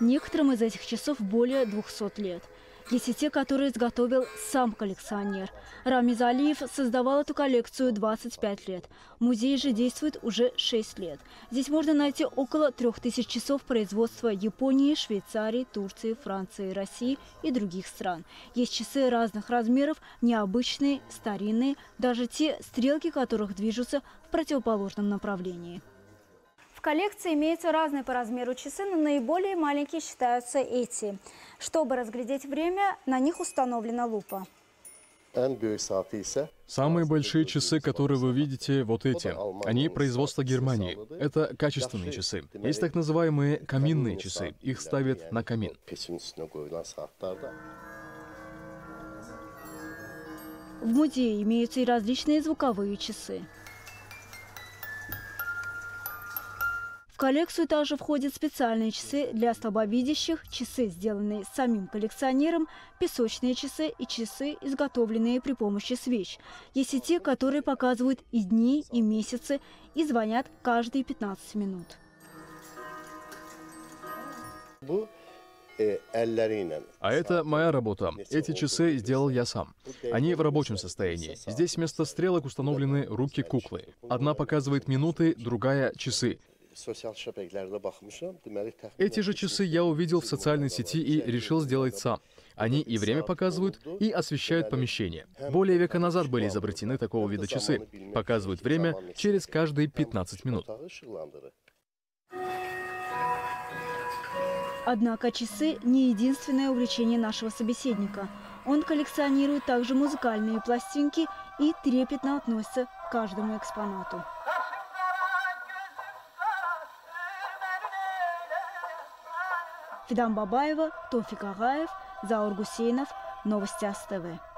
Некоторым из этих часов более 200 лет. Есть и те, которые изготовил сам коллекционер. Рамиз Алиев создавал эту коллекцию 25 лет. Музей же действует уже 6 лет. Здесь можно найти около 3000 часов производства Японии, Швейцарии, Турции, Франции, России и других стран. Есть часы разных размеров, необычные, старинные, даже те, стрелки которых движутся в противоположном направлении. В коллекции имеются разные по размеру часы, но наиболее маленькие считаются эти. Чтобы разглядеть время, на них установлена лупа. Самые большие часы, которые вы видите, вот эти. Они производства Германии. Это качественные часы. Есть так называемые каминные часы. Их ставят на камин. В музее имеются и различные звуковые часы. В коллекцию также входят специальные часы для слабовидящих, часы, сделанные самим коллекционером, песочные часы и часы, изготовленные при помощи свеч. Есть и те, которые показывают и дни, и месяцы, и звонят каждые 15 минут. А это моя работа. Эти часы сделал я сам. Они в рабочем состоянии. Здесь вместо стрелок установлены руки куклы. Одна показывает минуты, другая — часы. Эти же часы я увидел в социальной сети и решил сделать сам. Они и время показывают, и освещают помещение. Более века назад были изобретены такого вида часы. Показывают время через каждые 15 минут. Однако часы – не единственное увлечение нашего собеседника. Он коллекционирует также музыкальные пластинки и трепетно относится к каждому экспонату. Фидан Бабаева, Тофик Агаев, Заур Гусейнов, Новости АСТВ.